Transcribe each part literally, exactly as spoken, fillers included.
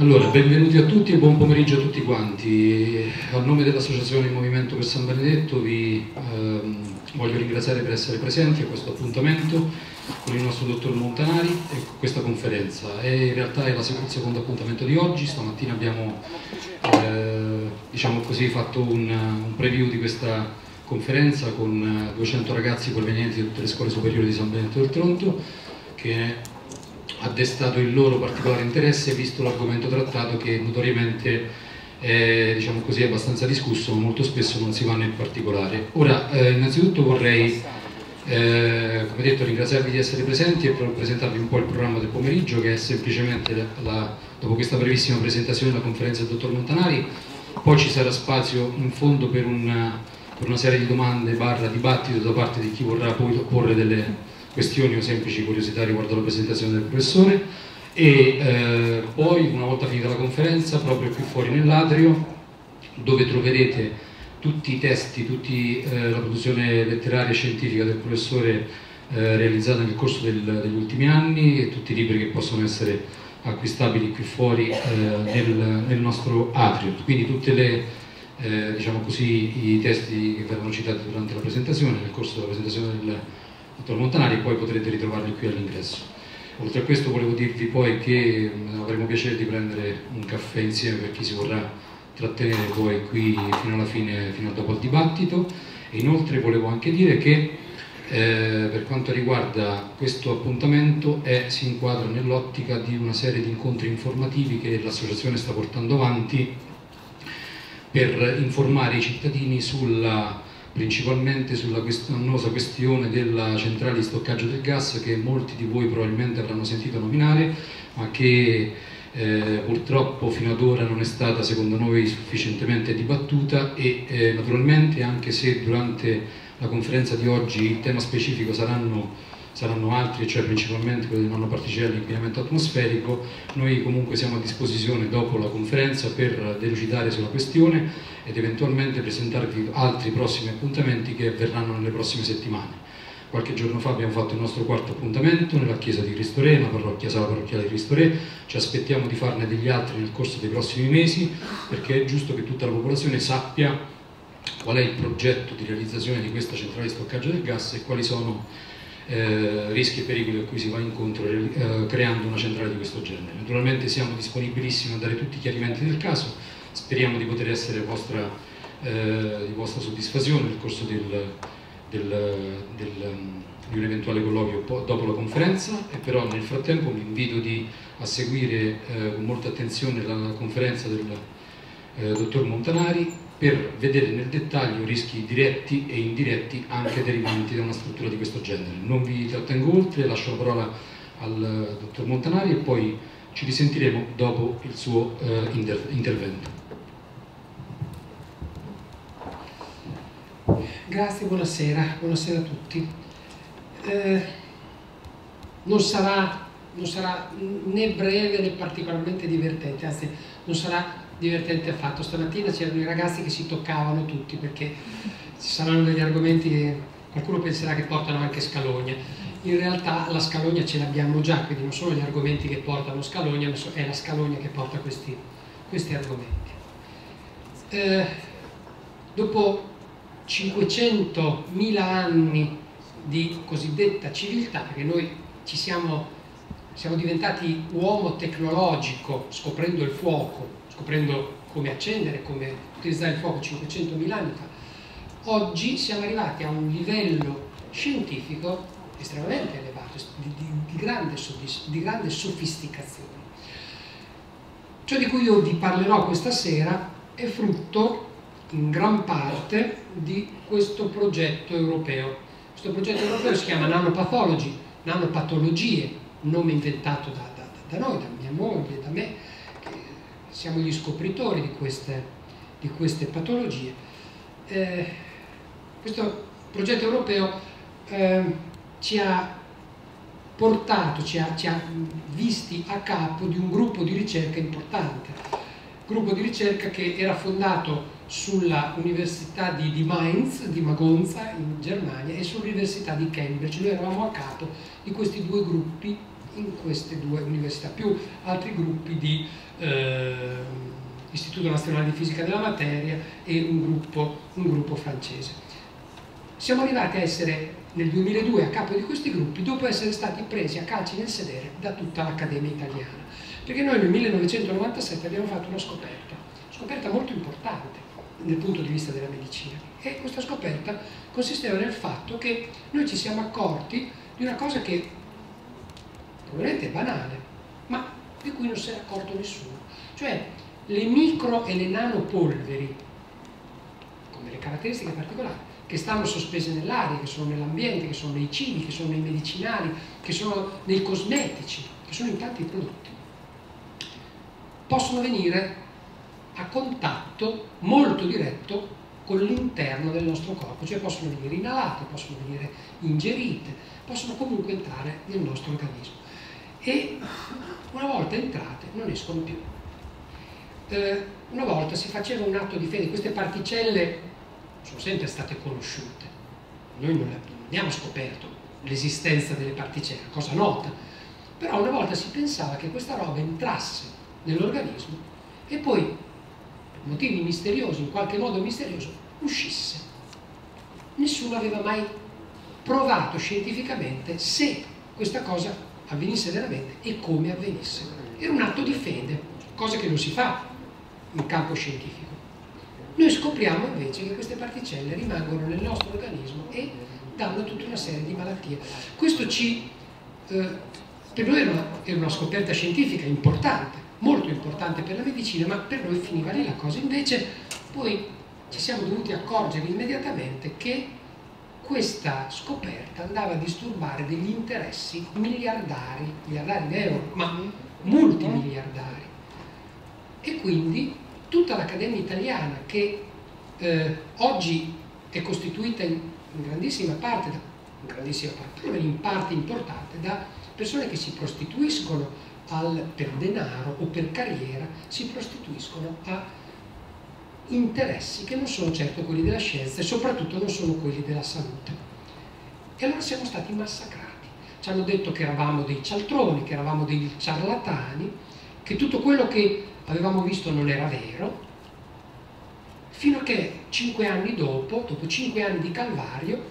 Allora, benvenuti a tutti e buon pomeriggio a tutti quanti. A nome dell'Associazione Movimento per San Benedetto vi ehm, voglio ringraziare per essere presenti a questo appuntamento con il nostro dottor Montanari e questa conferenza. È in realtà è la il secondo appuntamento di oggi. Stamattina abbiamo eh, diciamo così, fatto un, un preview di questa conferenza con duecento ragazzi provenienti da tutte le scuole superiori di San Benedetto del Tronto, che ha destato il loro particolare interesse visto l'argomento trattato, che notoriamente è, diciamo così, abbastanza discusso, ma molto spesso non si va nel particolare. Ora, eh, innanzitutto vorrei, eh, come detto, ringraziarvi di essere presenti e presentarvi un po' il programma del pomeriggio, che è semplicemente, la, la, dopo questa brevissima presentazione della conferenza del dottor Montanari, poi ci sarà spazio in fondo per una, per una serie di domande barra dibattito da parte di chi vorrà poi porre delle questioni o semplici curiosità riguardo alla presentazione del professore, e eh, poi, una volta finita la conferenza, proprio qui fuori nell'atrio, dove troverete tutti i testi, tutta eh, la produzione letteraria e scientifica del professore eh, realizzata nel corso del, degli ultimi anni, e tutti i libri che possono essere acquistabili qui fuori eh, nel, nel nostro atrio. Quindi tutte le, eh, diciamo così, i testi che verranno citati durante la presentazione, nel corso della presentazione del dottor Montanari, poi potrete ritrovarli qui all'ingresso. Oltre a questo volevo dirvi poi che avremo piacere di prendere un caffè insieme per chi si vorrà trattenere poi qui fino alla fine, fino a dopo il dibattito. E inoltre volevo anche dire che eh, per quanto riguarda questo appuntamento è, si inquadra nell'ottica di una serie di incontri informativi che l'associazione sta portando avanti per informare i cittadini sulla principalmente sulla annosa questione della centrale di stoccaggio del gas, che molti di voi probabilmente avranno sentito nominare, ma che eh, purtroppo fino ad ora non è stata secondo noi sufficientemente dibattuta e eh, naturalmente, anche se durante la conferenza di oggi il tema specifico saranno, saranno altri, cioè principalmente quello di nanoparticelle e inquinamento atmosferico, noi comunque siamo a disposizione dopo la conferenza per delucidare sulla questione ed eventualmente presentarvi altri prossimi appuntamenti che avverranno nelle prossime settimane. Qualche giorno fa abbiamo fatto il nostro quarto appuntamento nella chiesa di Cristo Re, nella parrocchia, sala parrocchiale di Cristo Re. Ci aspettiamo di farne degli altri nel corso dei prossimi mesi, perché è giusto che tutta la popolazione sappia qual è il progetto di realizzazione di questa centrale di stoccaggio del gas e quali sono eh, rischi e pericoli a cui si va incontro eh, creando una centrale di questo genere. Naturalmente siamo disponibilissimi a dare tutti i chiarimenti del caso. Speriamo di poter essere vostra, eh, di vostra soddisfazione nel corso del, del, del, di un eventuale colloquio dopo la conferenza, e però nel frattempo vi invito di, a seguire eh, con molta attenzione la conferenza del eh, dottor Montanari per vedere nel dettaglio rischi diretti e indiretti anche derivanti da una struttura di questo genere. Non vi trattengo oltre, lascio la parola al dottor Montanari e poi ci risentiremo dopo il suo eh, inter intervento. Grazie, buonasera, buonasera a tutti. Eh, non, sarà, non sarà né breve né particolarmente divertente, anzi non sarà divertente affatto. Stamattina c'erano i ragazzi che si toccavano tutti, perché ci saranno degli argomenti che qualcuno penserà che portano anche scalogna. In realtà la scalogna ce l'abbiamo già, quindi non sono gli argomenti che portano scalogna, ma è la scalogna che porta questi, questi argomenti. Eh, dopo cinquecentomila anni di cosiddetta civiltà, perché noi ci siamo, siamo diventati uomo tecnologico scoprendo il fuoco, scoprendo come accendere, come utilizzare il fuoco cinquecentomila anni fa, oggi siamo arrivati a un livello scientifico estremamente elevato, di, di, di, grande di grande sofisticazione. Ciò di cui io vi parlerò questa sera è frutto in gran parte di questo progetto europeo. Questo progetto europeo si chiama Nanopathology, nanopatologie, nome inventato da, da, da noi, da mia moglie, da me, che siamo gli scopritori di queste, di queste patologie. Eh, questo progetto europeo eh, ci ha portato, ci ha, ci ha visti a capo di un gruppo di ricerca importante, gruppo di ricerca che era fondato sulla Università di, di Mainz, di Magonza in Germania, e sull'Università di Cambridge. Noi eravamo a capo di questi due gruppi in queste due università, più altri gruppi di eh, Istituto Nazionale di Fisica della Materia e un gruppo, un gruppo francese. Siamo arrivati a essere nel duemiladue a capo di questi gruppi dopo essere stati presi a calci nel sedere da tutta l'Accademia Italiana, perché noi nel millenovecentonovantasette abbiamo fatto una scoperta, scoperta molto importante dal punto di vista della medicina, e questa scoperta consisteva nel fatto che noi ci siamo accorti di una cosa che probabilmente è banale, ma di cui non si era accorto nessuno, cioè le micro e le nanopolveri, con delle caratteristiche particolari, che stanno sospese nell'aria, che sono nell'ambiente, che sono nei cibi, che sono nei medicinali, che sono nei cosmetici, che sono in tanti prodotti, possono venire a contatto molto diretto con l'interno del nostro corpo, cioè possono venire inalate, possono venire ingerite, possono comunque entrare nel nostro organismo e una volta entrate non escono più. Eh, una volta si faceva un atto di fede, queste particelle sono sempre state conosciute, noi non, le, non abbiamo scoperto l'esistenza delle particelle, cosa nota, però una volta si pensava che questa roba entrasse nell'organismo e poi motivi misteriosi, in qualche modo misterioso, uscisse. Nessuno aveva mai provato scientificamente se questa cosa avvenisse veramente e come avvenisse. Era un atto di fede, cosa che non si fa in campo scientifico. Noi scopriamo invece che queste particelle rimangono nel nostro organismo e danno tutta una serie di malattie. Questo ci, eh, per noi era una, era una scoperta scientifica importante, molto importante per la medicina, ma per noi finiva lì la cosa. Invece poi ci siamo dovuti accorgere immediatamente che questa scoperta andava a disturbare degli interessi miliardari, miliardari di euro, ma multimiliardari, e quindi tutta l'Accademia Italiana, che eh, oggi è costituita in, in grandissima parte, da, in grandissima parte, in parte importante, da persone che si prostituiscono Al, per denaro o per carriera, si prostituiscono a interessi che non sono certo quelli della scienza e soprattutto non sono quelli della salute. E allora siamo stati massacrati, ci hanno detto che eravamo dei cialtroni, che eravamo dei ciarlatani, che tutto quello che avevamo visto non era vero, fino a che cinque anni dopo, dopo cinque anni di calvario,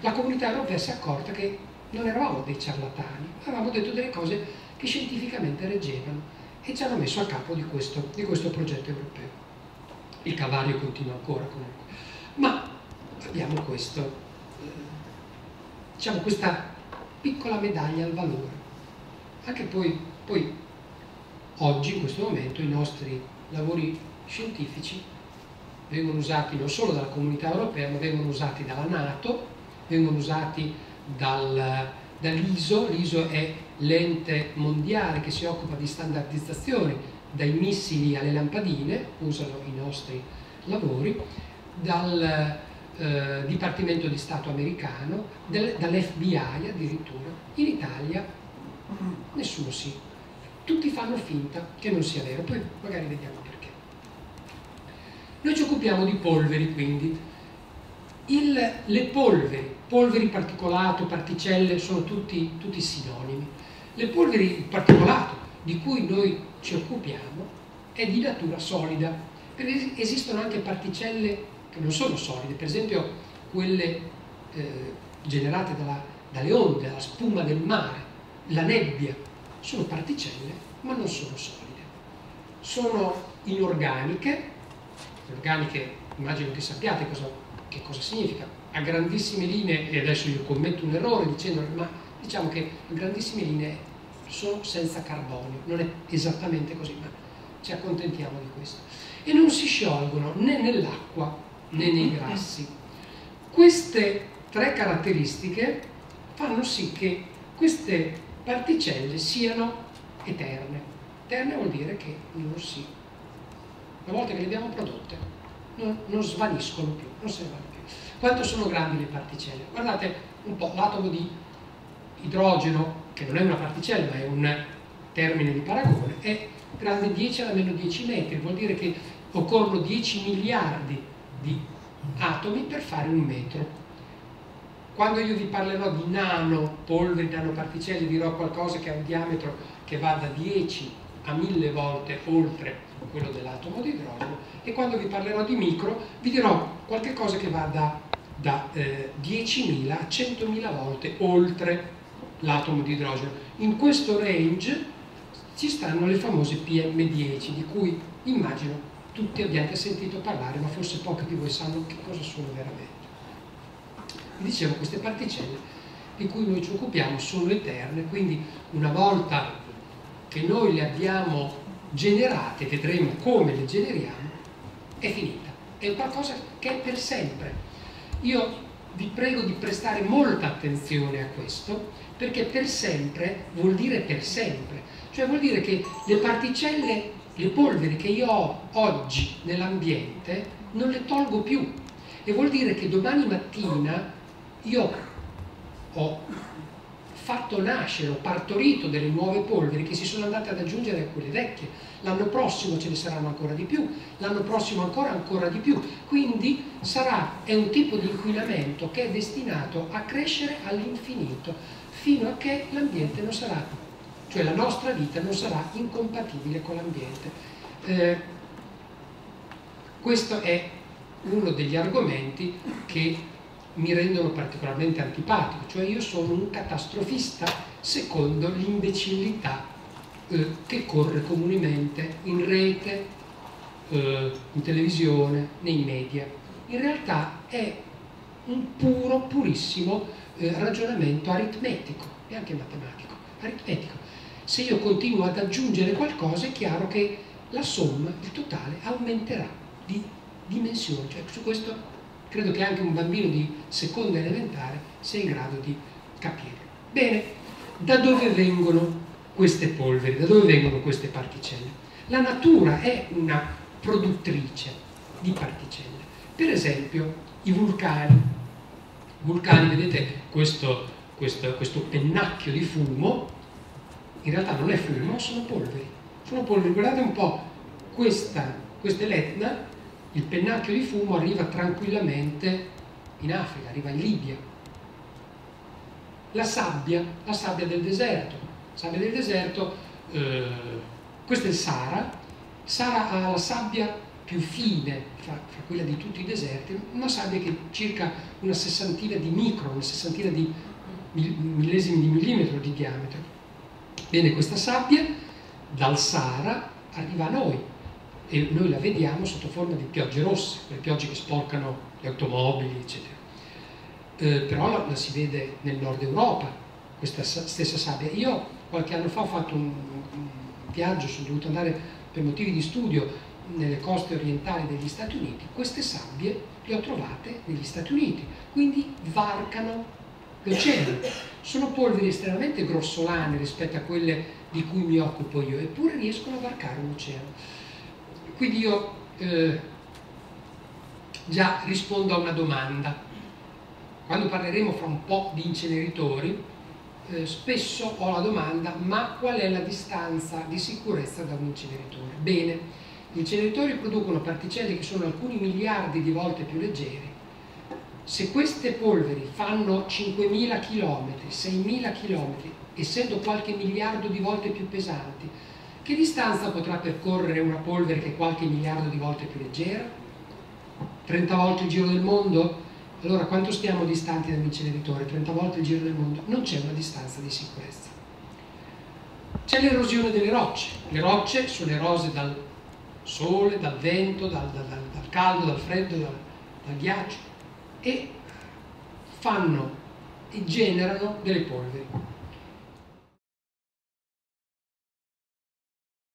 la comunità europea si è accorta che non eravamo dei ciarlatani, avevamo detto delle cose che scientificamente reggevano, e ci hanno messo a capo di questo, di questo progetto europeo. Il calvario continua ancora comunque, ma abbiamo questo, eh, diciamo questa piccola medaglia al valore. Anche poi, poi oggi, in questo momento, i nostri lavori scientifici vengono usati non solo dalla comunità europea, ma vengono usati dalla Nato, vengono usati dal, dall'ISO, l'ISO è l'ente mondiale che si occupa di standardizzazione, dai missili alle lampadine, usano i nostri lavori, dal eh, Dipartimento di Stato americano, dall'F B I addirittura. In Italia nessuno si, tutti fanno finta che non sia vero, poi magari vediamo perché. Noi ci occupiamo di polveri, quindi Il, le polveri, polveri particolato, particelle, sono tutti, tutti sinonimi. Le polveri, il particolato di cui noi ci occupiamo è di natura solida, perché esistono anche particelle che non sono solide, per esempio quelle eh, generate dalla, dalle onde, dalla spuma del mare, la nebbia, sono particelle ma non sono solide. Sono inorganiche, organiche immagino che sappiate cosa Che cosa significa? A grandissime linee, e adesso io commetto un errore dicendo, ma diciamo che a grandissime linee sono senza carbonio, non è esattamente così, ma ci accontentiamo di questo. E non si sciolgono né nell'acqua né nei grassi. Queste tre caratteristiche fanno sì che queste particelle siano eterne. Eterne vuol dire che non si, una volta che le abbiamo prodotte, Non, non svaniscono più, non se ne vanno più. Quanto sono grandi le particelle? Guardate un po', l'atomo di idrogeno, che non è una particella ma è un termine di paragone, è grande dieci alla meno dieci metri, vuol dire che occorrono dieci miliardi di atomi per fare un metro. Quando io vi parlerò di nanopolveri, nanoparticelle, dirò qualcosa che ha un diametro che va da dieci a mille volte oltre quello dell'atomo di idrogeno, e quando vi parlerò di micro vi dirò qualche cosa che va da, da eh, diecimila a centomila volte oltre l'atomo di idrogeno. In questo range ci stanno le famose P M dieci, di cui immagino tutti abbiate sentito parlare, ma forse pochi di voi sanno che cosa sono veramente. Vi dicevo, queste particelle di cui noi ci occupiamo sono eterne, quindi una volta che noi le abbiamo generate, vedremo come le generiamo, è finita, è qualcosa che è per sempre. Io vi prego di prestare molta attenzione a questo, perché per sempre vuol dire per sempre, cioè vuol dire che le particelle, le polveri che io ho oggi nell'ambiente non le tolgo più, e vuol dire che domani mattina io ho fatto nascere, ho partorito delle nuove polveri che si sono andate ad aggiungere a quelle vecchie. L'anno prossimo ce ne saranno ancora di più, l'anno prossimo ancora, ancora di più. Quindi sarà, è un tipo di inquinamento che è destinato a crescere all'infinito, fino a che l'ambiente non sarà, cioè la nostra vita non sarà incompatibile con l'ambiente. Eh, questo è uno degli argomenti che mi rendono particolarmente antipatico, cioè io sono un catastrofista secondo l'imbecillità eh, che corre comunemente in rete, eh, in televisione, nei media. In realtà è un puro, purissimo eh, ragionamento aritmetico e anche matematico. Aritmetico. Se io continuo ad aggiungere qualcosa è chiaro che la somma, il totale, aumenterà di dimensione, cioè su questo credo che anche un bambino di seconda elementare sia in grado di capire. Bene, da dove vengono queste polveri? Da dove vengono queste particelle? La natura è una produttrice di particelle. Per esempio, i vulcani. Vulcani, vedete questo, questo, questo pennacchio di fumo, in realtà non è fumo, sono polveri. Sono polveri, guardate un po', questa, questa è l'Etna. Il pennacchio di fumo arriva tranquillamente in Africa, arriva in Libia. La sabbia, la sabbia del deserto. Sabbia del deserto, eh, questo è il Sahara. Il Sahara ha la sabbia più fine, fra, fra quella di tutti i deserti, una sabbia che circa una sessantina di micro, una sessantina di millesimi di millimetro di diametro. Bene, questa sabbia dal Sahara arriva a noi. E noi la vediamo sotto forma di piogge rosse, quelle piogge che sporcano le automobili, eccetera. Eh, però la, la si vede nel nord Europa, questa stessa sabbia. Io qualche anno fa ho fatto un, un viaggio, sono dovuto andare per motivi di studio nelle coste orientali degli Stati Uniti. Queste sabbie le ho trovate negli Stati Uniti, quindi varcano l'oceano. Sono polveri estremamente grossolane rispetto a quelle di cui mi occupo io, eppure riescono a varcare un oceano. Quindi io eh, già rispondo a una domanda. Quando parleremo fra un po' di inceneritori, eh, spesso ho la domanda: ma qual è la distanza di sicurezza da un inceneritore? Bene, gli inceneritori producono particelle che sono alcuni miliardi di volte più leggere. Se queste polveri fanno cinquemila chilometri, seimila chilometri, essendo qualche miliardo di volte più pesanti, che distanza potrà percorrere una polvere che è qualche miliardo di volte più leggera? trenta volte il giro del mondo? Allora, quanto stiamo distanti da un inceneritore? trenta volte il giro del mondo? Non c'è una distanza di sicurezza. C'è l'erosione delle rocce. Le rocce sono erose dal sole, dal vento, dal, dal, dal caldo, dal freddo, dal, dal ghiaccio, e fanno e generano delle polveri.